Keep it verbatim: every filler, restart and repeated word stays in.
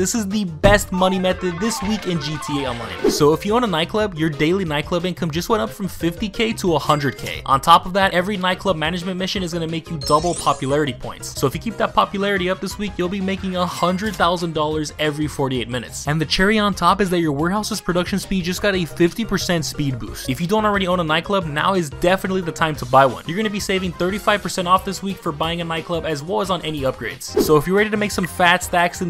This is the best money method this week in G T A Online. So if you own a nightclub, your daily nightclub income just went up from fifty K to one hundred K. On top of that, every nightclub management mission is going to make you double popularity points. So if you keep that popularity up this week, you'll be making one hundred thousand dollars every forty-eight minutes. And the cherry on top is that your warehouse's production speed just got a fifty percent speed boost. If you don't already own a nightclub, now is definitely the time to buy one. You're going to be saving thirty-five percent off this week for buying a nightclub as well as on any upgrades. So if you're ready to make some fat stacks in